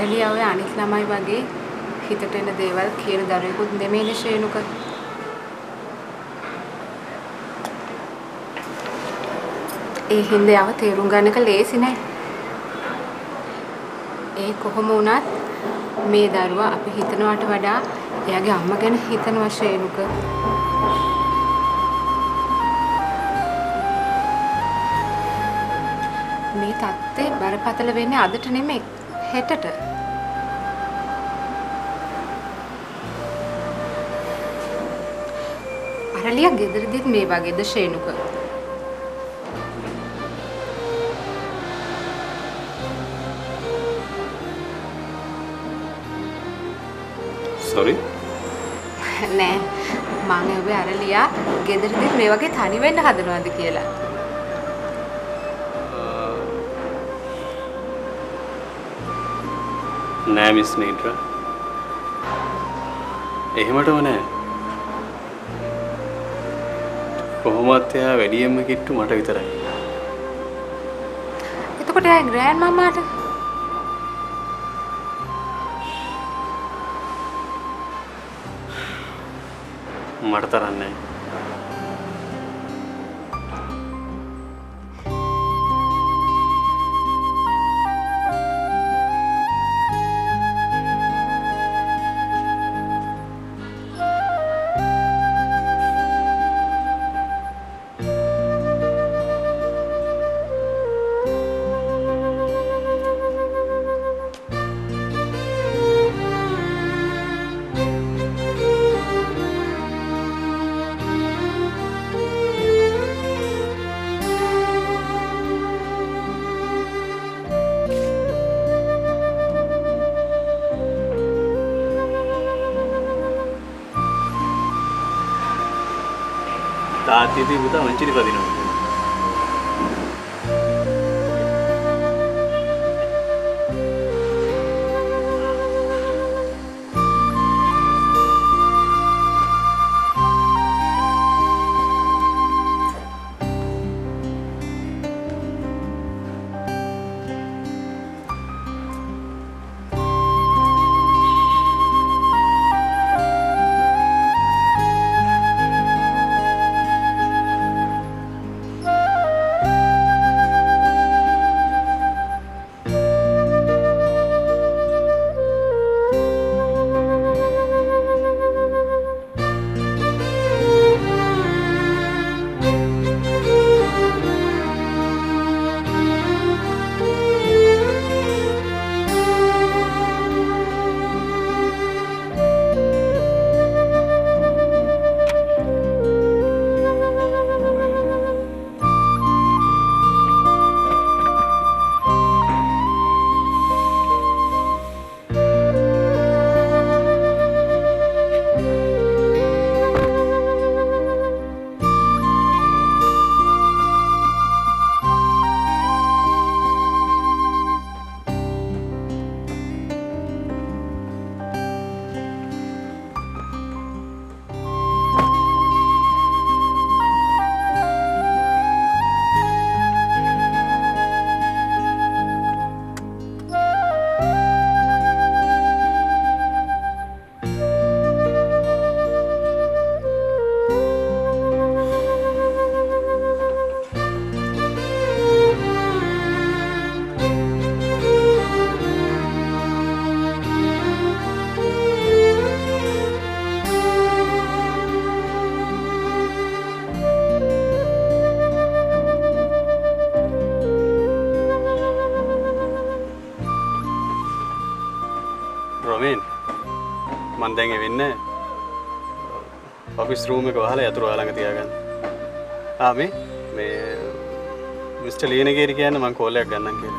Kareliawe Aniklamai Bagi, Hitatina Deval, Kir Darekut, Neminisha Nuka E Hindea, Terunganaka Lace in E Kohomunat, Me Darwa, Apihitano Atavada, Yagamagan Hitan was Shenuka. මේ තත්ත්වය බරපතල වෙන්නේ අදට නෙමෙයි හෙටට. අරලිය ගෙදරදීත් මේ වගේද ශේනුක. Sorry. නෑ මං එව්වේ අරලිය ගෙදරදීත් මේ වගේ තනි වෙන්න හදනවද කියලා. නෑ මිස් නීත්‍රා. එහෙමටම නෑ. කොහොමත් එයා වැඩියෙන්ම කිට්ටු මට විතරයි. එතකොට එයා ග්‍රෑන්ඩ් මම්මාට මට තරන්නේ නෑ. Tadi itu kita mencuri badin. Mandang evin ne office room එක වහලා යතුරු ආලංග තියාගන්න. ආ මේ මිස්ටර් ලීනගේරි කියන්නේ මම කෝල් එකක් ගන්නම් කියලා.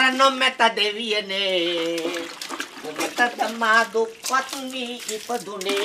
Rano meta deviene, meta damado patuni ipadune.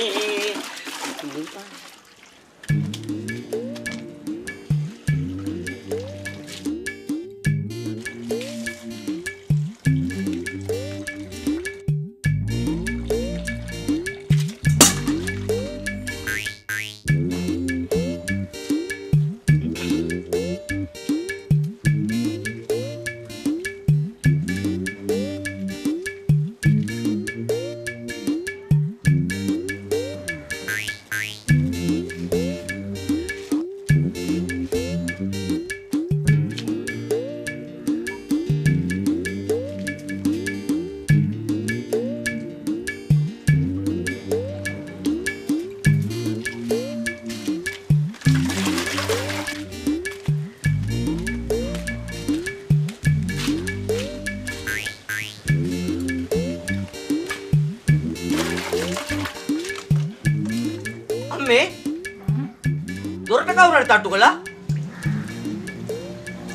Tatulah,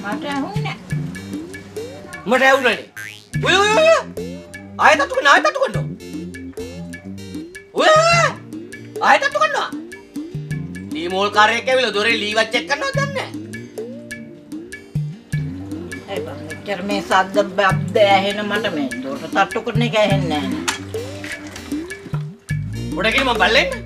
mana aku ni? Woi, woi, woi, ayat tatu kan dong? Woi, ayat tatu kan dong? Di mall karya ke bila dore liwat check kan dong ni? Eh, cermin sahaja bab deh, heh nama mana? Dore tatu kan ni kaya heh? Udah kini mau balik?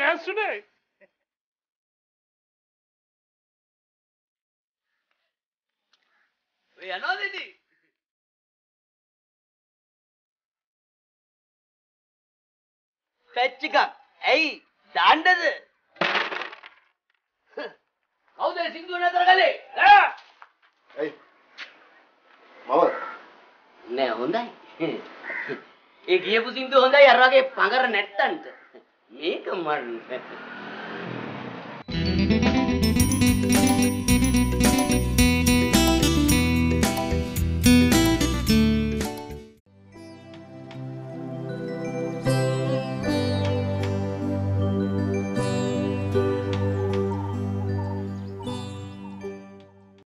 Yesterday. We are not in it. Fetching up, hey, Dandaz. How they sing to another day? Hey, Mother. No, Hyundai. If you sing to Hyundai, I rock a panga net. Make a man.